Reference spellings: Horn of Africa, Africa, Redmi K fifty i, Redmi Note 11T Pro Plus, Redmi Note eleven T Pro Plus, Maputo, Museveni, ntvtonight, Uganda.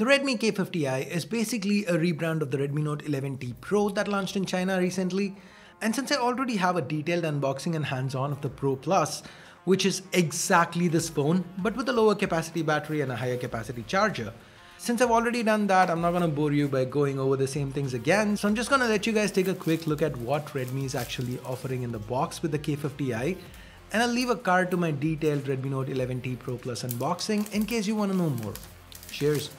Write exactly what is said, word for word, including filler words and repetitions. The Redmi K fifty i is basically a rebrand of the Redmi Note eleven T Pro that launched in China recently, and since I already have a detailed unboxing and hands-on of the Pro Plus, which is exactly this phone but with a lower capacity battery and a higher capacity charger. Since I've already done that, I'm not gonna bore you by going over the same things again, so I'm just gonna let you guys take a quick look at what Redmi is actually offering in the box with the K fifty i, and I'll leave a card to my detailed Redmi Note eleven T Pro Plus unboxing in case you wanna know more. Cheers!